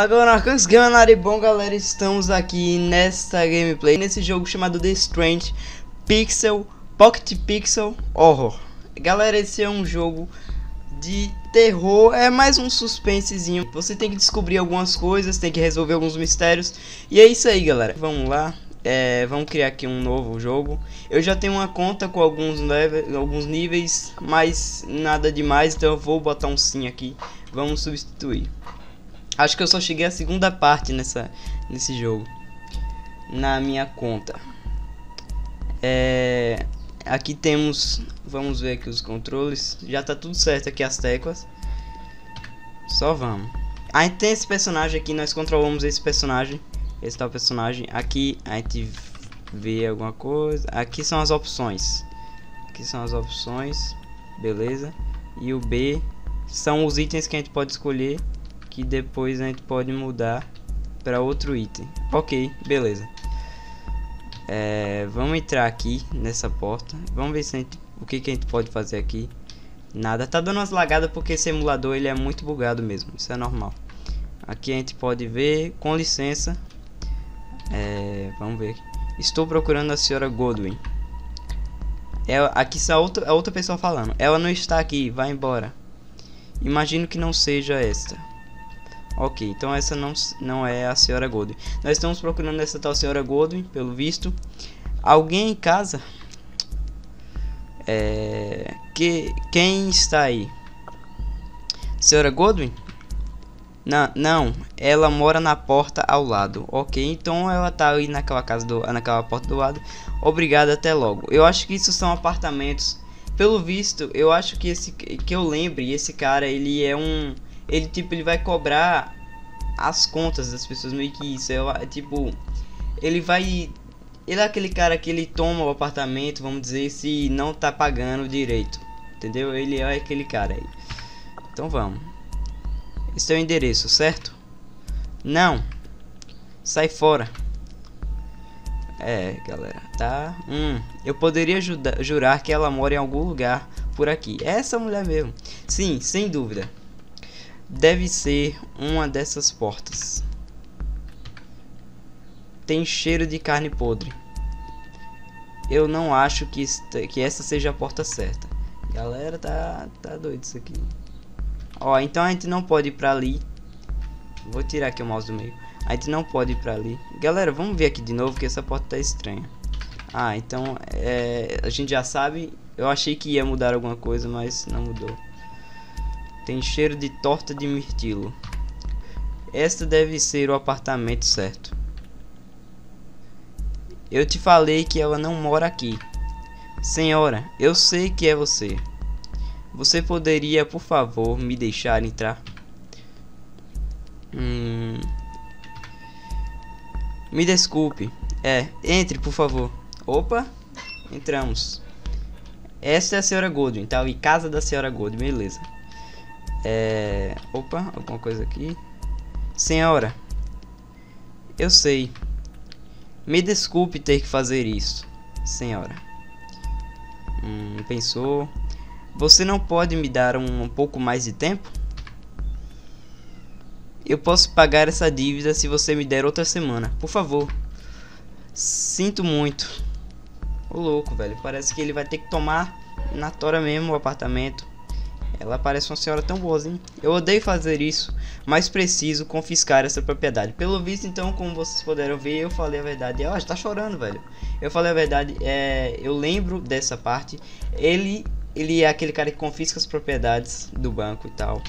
Fala galera, Arcanx Gamer, e bom galera, estamos aqui nesta gameplay, nesse jogo chamado The Strange Pixel, Pocket Pixel Horror. Galera, esse é um jogo de terror, é mais um suspensezinho, você tem que descobrir algumas coisas, tem que resolver alguns mistérios. E é isso aí galera, vamos lá, vamos criar aqui um novo jogo. Eu já tenho uma conta com alguns níveis, mas nada demais, então eu vou botar um sim aqui, vamos substituir. Acho que eu só cheguei a segunda parte nesse jogo, na minha conta. Aqui temos, vamos ver aqui os controles. Já tá tudo certo aqui as teclas. Só vamos. Aí tem esse personagem aqui, nós controlamos esse personagem. Esse tal personagem. Aqui a gente vê alguma coisa. Aqui são as opções. Beleza. E o B são os itens que a gente pode escolher, que depois a gente pode mudar para outro item. Ok, beleza. Vamos entrar aqui nessa porta. Vamos ver se o que a gente pode fazer aqui. Nada, tá dando umas lagadas porque esse emulador ele é muito bugado mesmo. Isso é normal. Aqui a gente pode ver, com licença. Vamos ver. Estou procurando a senhora Godwin. Aqui está a outra pessoa falando. Ela não está aqui, vai embora. Imagino que não seja esta. Ok, então essa não é a senhora Godwin. Nós estamos procurando essa tal senhora Godwin, pelo visto. Alguém em casa? Quem está aí? Senhora Godwin? Não, ela mora na porta ao lado. Ok, então ela tá aí naquela porta do lado. Obrigado, até logo. Eu acho que isso são apartamentos. Pelo visto, eu acho que esse cara, ele é um... Ele vai cobrar as contas das pessoas, meio que isso. Ele é aquele cara que ele toma o apartamento, vamos dizer, se não tá pagando direito. Entendeu? Ele é aquele cara aí. Então vamos. Esse é o endereço, certo? Não. Sai fora. Galera, tá? Eu poderia jurar que ela mora em algum lugar por aqui. É essa mulher mesmo. Sim, sem dúvida. Deve ser uma dessas portas. Tem cheiro de carne podre. Eu não acho que essa seja a porta certa. Galera, tá doido isso aqui. Ó, então a gente não pode ir pra ali. Vou tirar aqui o mouse do meio. A gente não pode ir pra ali. Galera, vamos ver aqui de novo que essa porta tá estranha. Ah, então a gente já sabe. Eu achei que ia mudar alguma coisa, mas não mudou. Tem cheiro de torta de mirtilo. Esta deve ser o apartamento certo. Eu te falei que ela não mora aqui. Senhora, eu sei que é você. Você poderia, por favor, me deixar entrar? Me desculpe. Entre, por favor. Opa, entramos. Esta é a senhora Godwin, tá? E casa da senhora Godwin, beleza. Opa, alguma coisa aqui. Senhora, eu sei. Me desculpe ter que fazer isso. Senhora, pensou. Você não pode me dar um pouco mais de tempo? Eu posso pagar essa dívida se você me der outra semana, por favor. Sinto muito. Ô louco, velho, parece que ele vai ter que tomar na tora mesmo o apartamento. Ela parece uma senhora tão boazinha. Eu odeio fazer isso, mas preciso confiscar essa propriedade. Pelo visto, então, como vocês puderam ver, eu falei a verdade. Ela está chorando, velho. Eu falei a verdade. Eu lembro dessa parte. Ele é aquele cara que confisca as propriedades do banco e tal.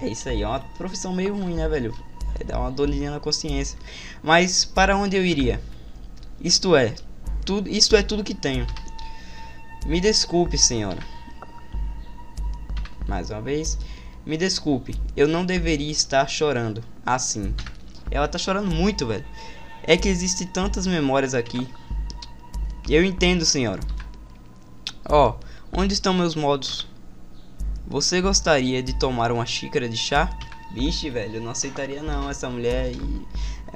É isso aí. É uma profissão meio ruim, né, velho? Dá uma dolinha na consciência. Mas para onde eu iria? Isto é tudo que tenho. Me desculpe, senhora. Mais uma vez, me desculpe, eu não deveria estar chorando assim. Ela tá chorando muito, velho. É que existem tantas memórias aqui. Eu entendo, senhora. Ó, onde estão meus modos? Você gostaria de tomar uma xícara de chá? Vixe, velho, eu não aceitaria não essa mulher.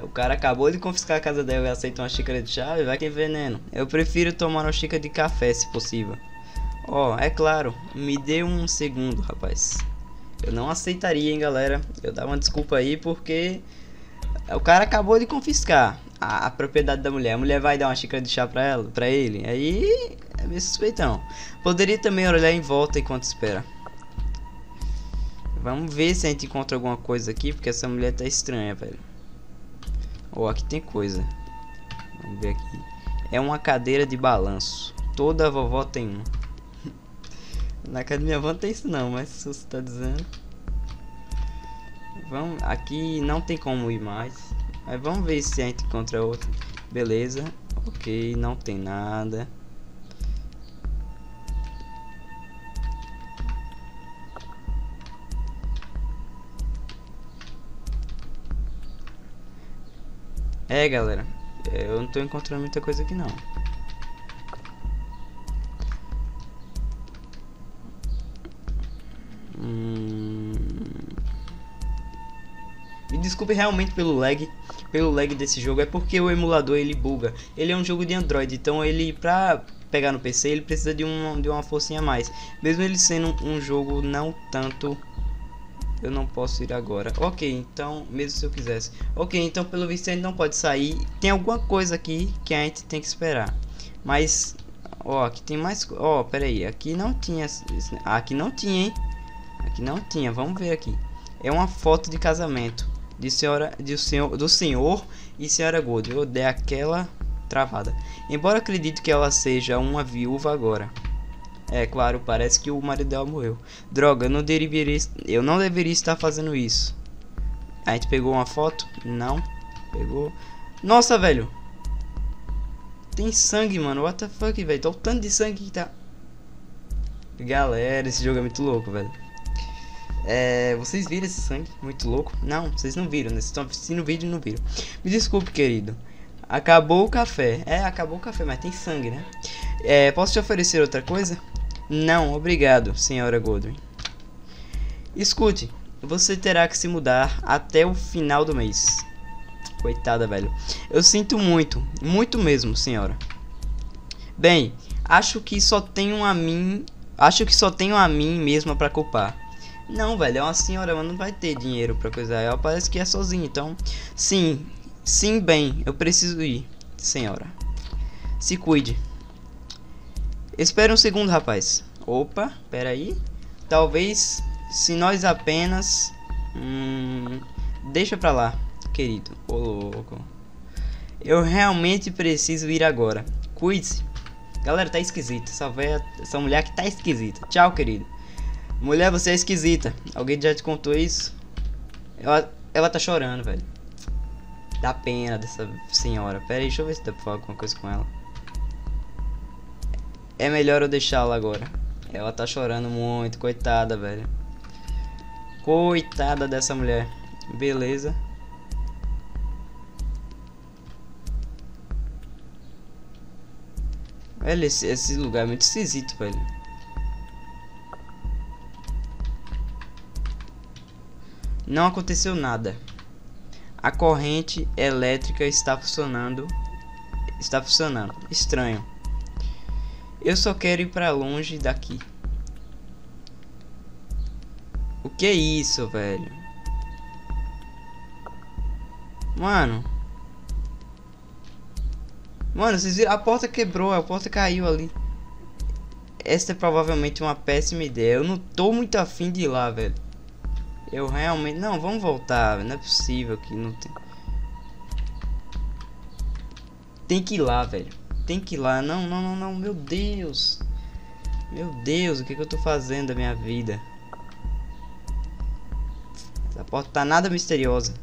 O cara acabou de confiscar a casa dela e aceita uma xícara de chá e vai que veneno. Eu prefiro tomar uma xícara de café, se possível. Ó, é claro, me dê um segundo, rapaz. Eu não aceitaria, hein, galera. Eu dava uma desculpa aí porque o cara acabou de confiscar a propriedade da mulher. A mulher vai dar uma xícara de chá pra ela, pra ele. Aí é meio suspeitão. Poderia também olhar em volta enquanto espera. Vamos ver se a gente encontra alguma coisa aqui, porque essa mulher tá estranha, velho. Ó, aqui tem coisa. Vamos ver aqui. É uma cadeira de balanço. Toda vovó tem uma. Na casa da minha avó não tem isso não, mas se você tá dizendo. Vamos, aqui não tem como ir mais. Mas vamos ver se a gente encontra outra. Beleza. Ok, não tem nada. É, galera, eu não tô encontrando muita coisa aqui não. Me desculpe realmente pelo lag desse jogo, é porque o emulador ele buga. Ele é um jogo de Android, então ele pra pegar no PC ele precisa de uma forcinha a mais. Mesmo ele sendo um jogo não tanto... Eu não posso ir agora. Ok, então, mesmo se eu quisesse. Ok, então pelo visto a gente não pode sair. Tem alguma coisa aqui que a gente tem que esperar. Mas, ó, aqui tem mais... Ó, pera aí, aqui não tinha... Aqui não tinha, hein? Aqui não tinha, vamos ver aqui. É uma foto de casamento do senhor e senhora Golding. Eu dei aquela travada. Embora acredito que ela seja uma viúva agora. É claro, parece que o marido dela morreu. Droga, eu não deveria estar fazendo isso. A gente pegou uma foto? Não. Pegou. Nossa, velho. Tem sangue, mano. What the fuck, velho. Tá o tanto de sangue que tá. Galera, esse jogo é muito louco, velho. É, vocês viram esse sangue? Muito louco? Não, vocês não viram, né? Vocês estão assistindo o vídeo e não viram. Me desculpe, querido. Acabou o café. É, acabou o café, mas tem sangue, né? É, posso te oferecer outra coisa? Não, obrigado, senhora Godwin. Escute, você terá que se mudar até o final do mês. Coitada, velho. Eu sinto muito, muito mesmo, senhora. Bem, acho que só tenho a mim mesma pra culpar. Não, velho, é uma senhora, mas não vai ter dinheiro pra coisa. Ela parece que é sozinha, então... Sim, bem, eu preciso ir, senhora. Se cuide. Espere um segundo, rapaz. Opa, peraí. Talvez, se nós apenas... deixa pra lá, querido. Ô, louco. Eu realmente preciso ir agora. Cuide-se. Galera, tá esquisita. Essa mulher que tá esquisita. Tchau, querido. Mulher, você é esquisita. Alguém já te contou isso? Ela tá chorando, velho. Dá pena dessa senhora. Pera aí, deixa eu ver se dá pra falar alguma coisa com ela. É melhor eu deixá-la agora. Ela tá chorando muito. Coitada, velho. Coitada dessa mulher. Beleza. Velho, esse lugar é muito esquisito, velho. Não aconteceu nada. A corrente elétrica está funcionando. Está funcionando. Estranho. Eu só quero ir pra longe daqui. O que é isso, velho? Mano, vocês viram? A porta quebrou, a porta caiu ali. Esta é provavelmente uma péssima ideia. Eu não tô muito afim de ir lá, velho. Eu realmente... Não, vamos voltar, velho. Não é possível que não tem... Tem que ir lá, velho. Tem que ir lá, não, meu Deus. Meu Deus, o que eu tô fazendo da minha vida? Essa porta tá nada misteriosa.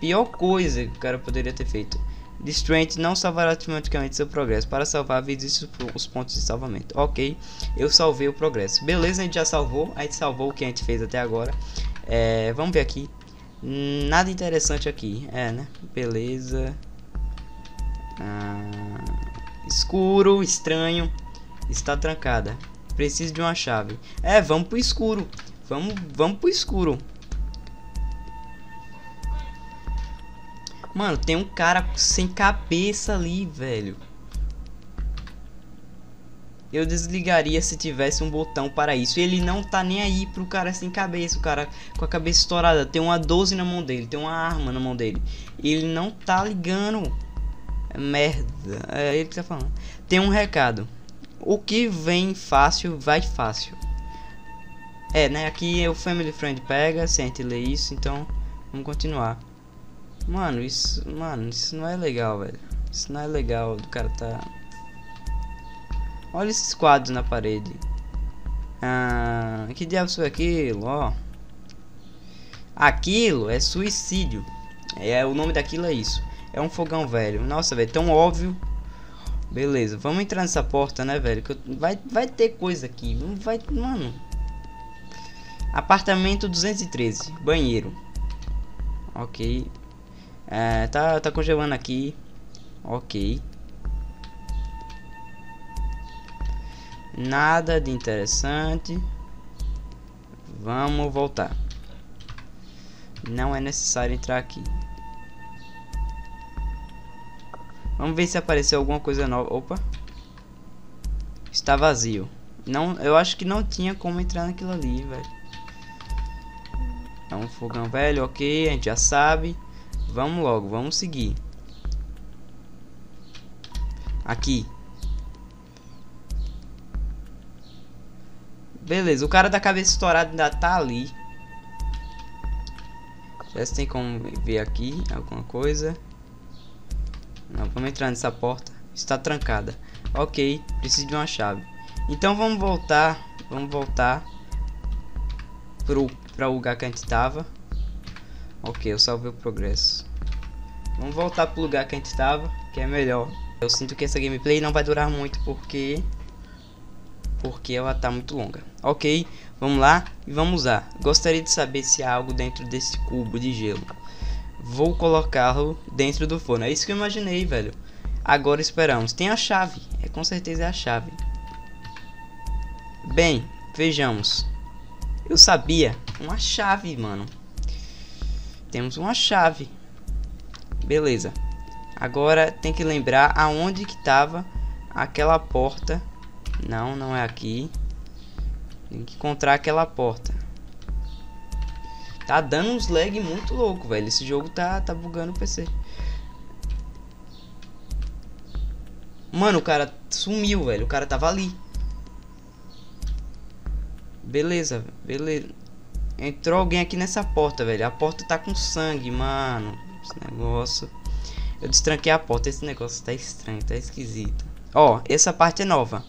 Pior coisa que o cara poderia ter feito. The Strange não salvará automaticamente seu progresso. Para salvar, visite os pontos de salvamento. Ok, eu salvei o progresso. Beleza, a gente já salvou. A gente salvou o que a gente fez até agora. É, vamos ver aqui. Nada interessante aqui, é, né? Beleza. Escuro, estranho. Está trancada. Preciso de uma chave. É, vamos pro escuro. Vamos pro escuro. Mano, tem um cara sem cabeça ali, velho. eu desligaria se tivesse um botão para isso. Ele não tá nem aí pro cara sem cabeça, o cara com a cabeça estourada, tem uma 12 na mão dele, tem uma arma na mão dele, ele não tá ligando. Merda, é ele que tá falando. Tem um recado: o que vem fácil, vai fácil. É, né, aqui é o Family Friend pega, sente ler isso, então vamos continuar. Mano, isso não é legal, velho. Isso não é legal, do cara tá... Olha esses quadros na parede. Ah, que diabo foi aquilo, ó. Aquilo é suicídio. É, o nome daquilo é isso. É um fogão velho. Nossa, velho, tão óbvio. Beleza, vamos entrar nessa porta, né, velho? Que eu... vai ter coisa aqui. Não vai, mano. Apartamento 213. Banheiro. Ok. É, tá congelando aqui. Ok. Nada de interessante. Vamos voltar. Não é necessário entrar aqui. Vamos ver se apareceu alguma coisa nova. Opa. Está vazio. Não, eu acho que não tinha como entrar naquilo ali, velho. É um fogão velho, ok, a gente já sabe. Vamos logo, vamos seguir. Aqui. Beleza, o cara da cabeça estourada ainda tá ali. Já se tem como ver aqui alguma coisa. Não, vamos entrar nessa porta. Está trancada. Ok, preciso de uma chave. Então vamos voltar. Vamos voltar para o lugar que a gente estava. Ok, eu salvei o progresso. Vamos voltar pro lugar que a gente estava, que é melhor. Eu sinto que essa gameplay não vai durar muito porque ela tá muito longa. Ok, vamos lá e vamos lá. Gostaria de saber se há algo dentro desse cubo de gelo. Vou colocá-lo dentro do forno. É isso que eu imaginei, velho. Agora esperamos. Tem a chave. É, com certeza é a chave. Bem, vejamos. Eu sabia. Uma chave, mano. Temos uma chave. Beleza. Agora tem que lembrar aonde que tava aquela porta. Não, não é aqui. Tem que encontrar aquela porta. Tá dando uns lag muito louco, velho. Esse jogo tá bugando o PC. Mano, o cara sumiu, velho. O cara tava ali. Beleza, beleza. Entrou alguém aqui nessa porta, velho. A porta tá com sangue, mano. Esse negócio... Eu destranquei a porta. Esse negócio tá estranho, tá esquisito. Ó, essa parte é nova.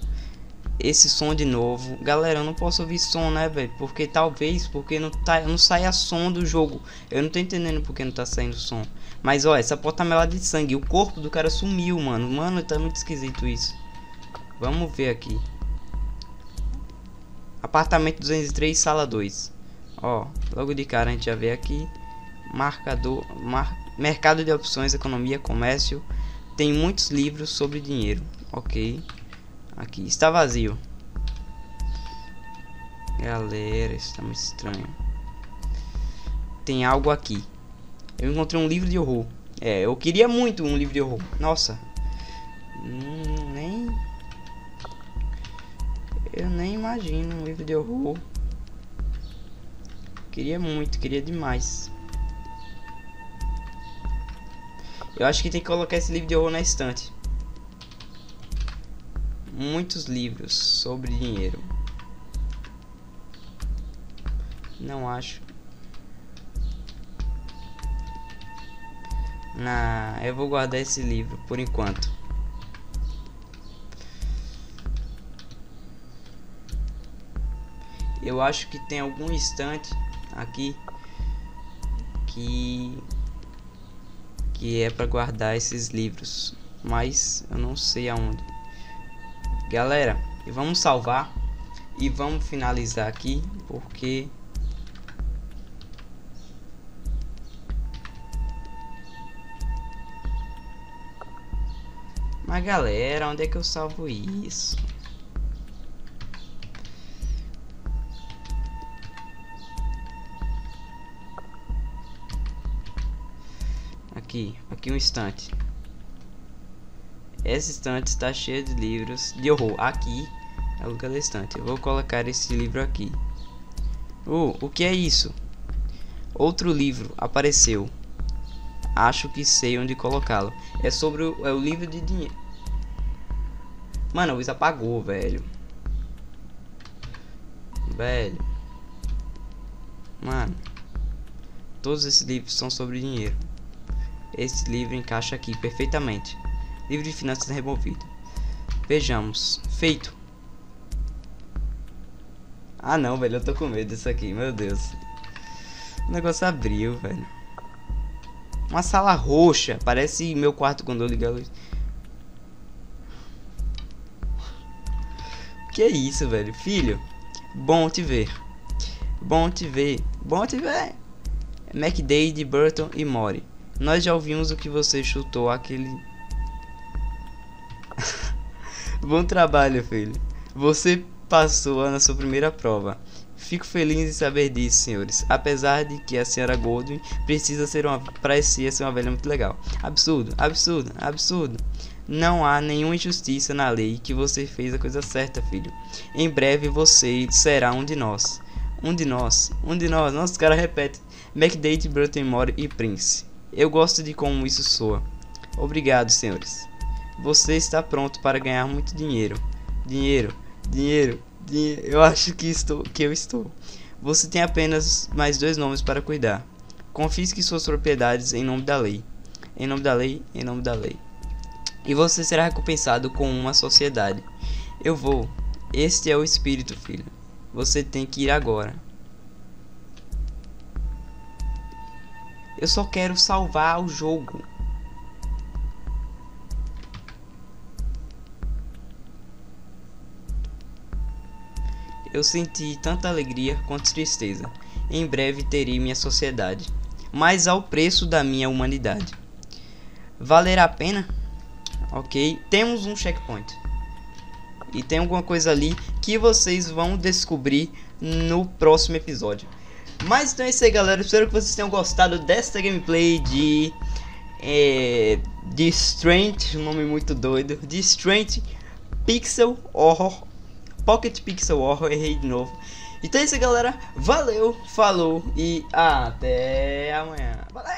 Esse som de novo. Galera, eu não posso ouvir som, né, velho? Porque talvez, porque não sai a som do jogo. Eu não tô entendendo porque não tá saindo som. Mas, ó, essa porta melada de sangue. O corpo do cara sumiu, mano. Mano, tá muito esquisito isso. Vamos ver aqui. Apartamento 203, sala 2. Ó, logo de cara a gente já vê aqui. Marcador, mercado de opções, economia, comércio. Tem muitos livros sobre dinheiro. Ok. Aqui, está vazio. Galera, isso tá muito estranho. Tem algo aqui. Eu encontrei um livro de horror. É, eu queria muito um livro de horror. Nossa. Nem... Eu nem imagino um livro de horror. Queria muito, queria demais. Eu acho que tem que colocar esse livro de horror na estante. Muitos livros sobre dinheiro. Não acho. Nah, eu vou guardar esse livro por enquanto. Eu acho que tem algum estante aqui que é para guardar esses livros, mas eu não sei aonde. Galera, vamos salvar e vamos finalizar aqui, porque mas galera, onde é que eu salvo isso? Aqui um instante. Essa estante está cheia de livros de horror. Aqui É o lugar da estante. Eu vou colocar esse livro aqui. O que é isso? Outro livro apareceu. Acho que sei onde colocá-lo. É sobre o livro de dinheiro. Mano, a luz apagou, velho. Velho. Mano. Todos esses livros são sobre dinheiro. Esse livro encaixa aqui perfeitamente. Livro de finanças removido. Vejamos. Feito. Ah não, velho. Eu tô com medo disso aqui. Meu Deus. O negócio abriu, velho. Uma sala roxa. Parece meu quarto quando eu ligar a luz. Que é isso, velho? Filho, bom te ver. Bom te ver. Bom te ver. McDade, Burton e Mori. Nós já ouvimos o que você chutou aquele... Bom trabalho, filho. Você passou na sua primeira prova. Fico feliz em saber disso, senhores. Apesar de que a senhora Goldwin precisa ser uma... parecia ser uma velha muito legal. Absurdo, absurdo, absurdo. Não há nenhuma injustiça na lei que você fez a coisa certa, filho. Em breve você será um de nós. Um de nós, um de nós. Nossa, o cara repete. McDade, Baltimore e Prince. Eu gosto de como isso soa. Obrigado, senhores. Você está pronto para ganhar muito dinheiro. Dinheiro, dinheiro. Eu acho que eu estou. Você tem apenas mais 2 nomes para cuidar. Confisque suas propriedades em nome da lei. Em nome da lei, em nome da lei. E você será recompensado com uma sociedade. Eu vou. Este é o espírito, filho. Você tem que ir agora. Eu só quero salvar o jogo. Eu senti tanta alegria quanto tristeza. Em breve terei minha sociedade, mas ao preço da minha humanidade. Valerá a pena? Ok, temos um checkpoint. E tem alguma coisa ali que vocês vão descobrir no próximo episódio. Mas então é isso aí, galera. Espero que vocês tenham gostado desta gameplay de... The Strange, um nome muito doido. The Strange Pixel Horror. Pocket Pixel Horror, errei de novo. Então é isso aí, galera. Valeu, falou e até amanhã. Valeu!